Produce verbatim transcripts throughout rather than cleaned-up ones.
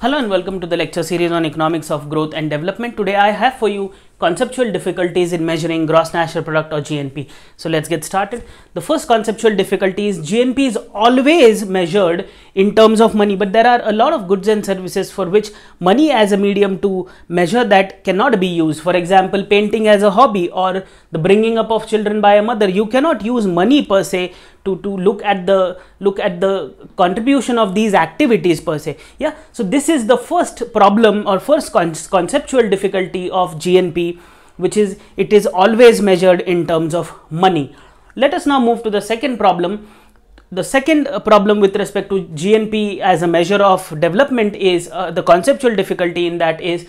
Hello and welcome to the lecture series on economics of growth and development. Today I have for you conceptual difficulties in measuring gross national product or G N P. So let's get started. The first conceptual difficulty is G N P is always measured in terms of money, but there are a lot of goods and services for which money as a medium to measure that cannot be used. For example, painting as a hobby or the bringing up of children by a mother. You cannot use money per se To, to look at the look at the contribution of these activities per se. Yeah, so this is the first problem or first con conceptual difficulty of G N P, which is it is always measured in terms of money. Let us now move to the second problem. The second problem with respect to G N P as a measure of development is uh, the conceptual difficulty in that is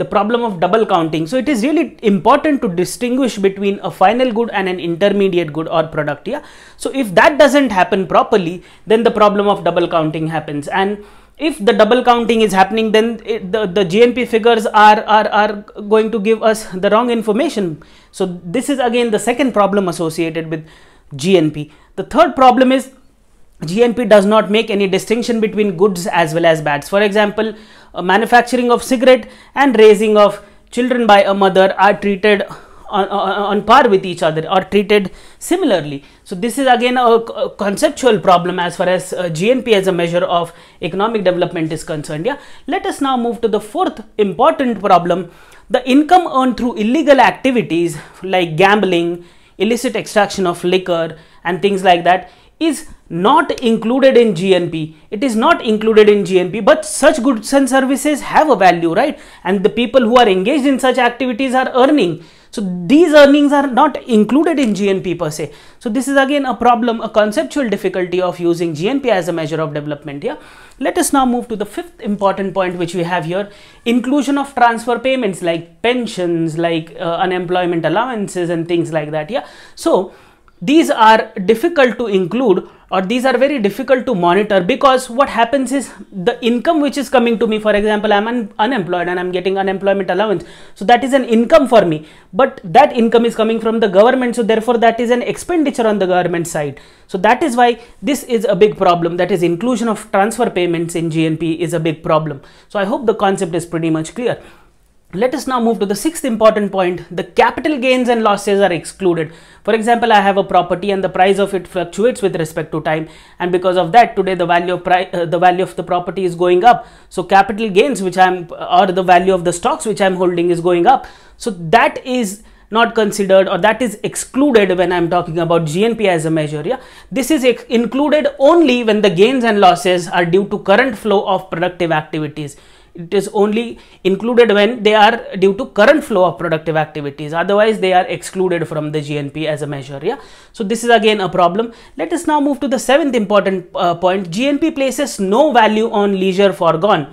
the problem of double counting. So it is really important to distinguish between a final good and an intermediate good or product. Yeah. So if that doesn't happen properly, then the problem of double counting happens. And if the double counting is happening, then it, the, the G N P figures are, are, are going to give us the wrong information. So this is again the second problem associated with G N P. The third problem is G N P does not make any distinction between goods as well as bads. For example, uh, manufacturing of cigarette and raising of children by a mother are treated on, on, on par with each other or treated similarly. So this is again a, a conceptual problem as far as uh, G N P as a measure of economic development is concerned. Yeah. Let us now move to the fourth important problem. The income earned through illegal activities like gambling, illicit extraction of liquor and things like that is not included in G N P. It is not included in G N P, but such goods and services have a value, right? And the people who are engaged in such activities are earning. So these earnings are not included in G N P per se. So this is again a problem, a conceptual difficulty of using G N P as a measure of development. Yeah. Let us now move to the fifth important point which we have here. Inclusion of transfer payments like pensions, like uh, unemployment allowances and things like that. Yeah. So these are difficult to include, or these are very difficult to monitor, because what happens is the income which is coming to me, for example, I'm un unemployed and I'm getting unemployment allowance. So that is an income for me, but that income is coming from the government. So therefore that is an expenditure on the government side. So that is why this is a big problem. That is, inclusion of transfer payments in G N P is a big problem. So I hope the concept is pretty much clear. Let us now move to the sixth important point. The capital gains and losses are excluded. For example, I have a property and the price of it fluctuates with respect to time, and because of that today the value of price, uh, the value of the property is going up. So capital gains which I am, or the value of the stocks which I am holding is going up. So that is not considered, or that is excluded when I am talking about G N P as a measure. Yeah, this is included only when the gains and losses are due to current flow of productive activities. It is only included when they are due to current flow of productive activities. Otherwise, they are excluded from the G N P as a measure. Yeah. So this is again a problem. Let us now move to the seventh important uh, point. G N P places no value on leisure foregone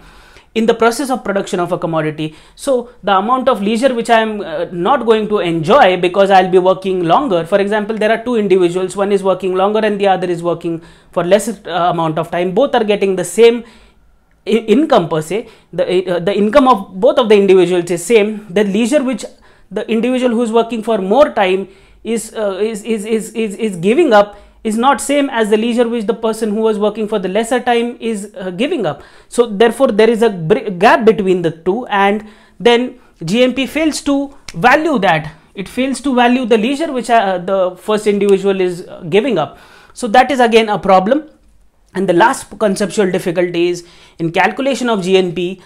in the process of production of a commodity. So the amount of leisure which I am uh, not going to enjoy because I'll be working longer. For example, there are two individuals. One is working longer and the other is working for less uh, amount of time. Both are getting the same income per se. The, uh, the income of both of the individuals is same. The leisure which the individual who is working for more time is, uh, is, is, is, is, is giving up is not same as the leisure which the person who was working for the lesser time is uh, giving up. So therefore there is a gap between the two, and then G N P fails to value that. It fails to value the leisure which uh, the first individual is uh, giving up. So that is again a problem. And the last conceptual difficulty is in calculation of G N P,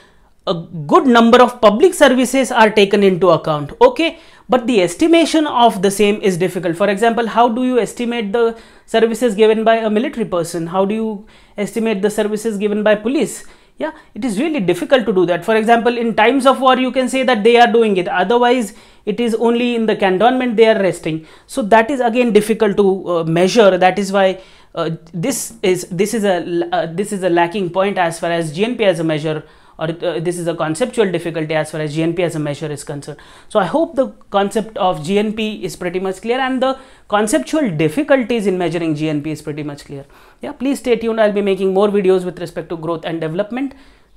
a good number of public services are taken into account. Okay, but the estimation of the same is difficult. For example, how do you estimate the services given by a military person? How do you estimate the services given by police? Yeah, it is really difficult to do that. For example, in times of war, you can say that they are doing it. Otherwise, it is only in the cantonment they are resting. So that is again difficult to uh, measure. That is why Uh, this is this is a uh, this is a lacking point as far as G N P as a measure, or uh, this is a conceptual difficulty as far as G N P as a measure is concerned. So I hope the concept of G N P is pretty much clear, and the conceptual difficulties in measuring G N P is pretty much clear. Yeah, please stay tuned. I'll be making more videos with respect to growth and development.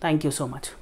Thank you so much.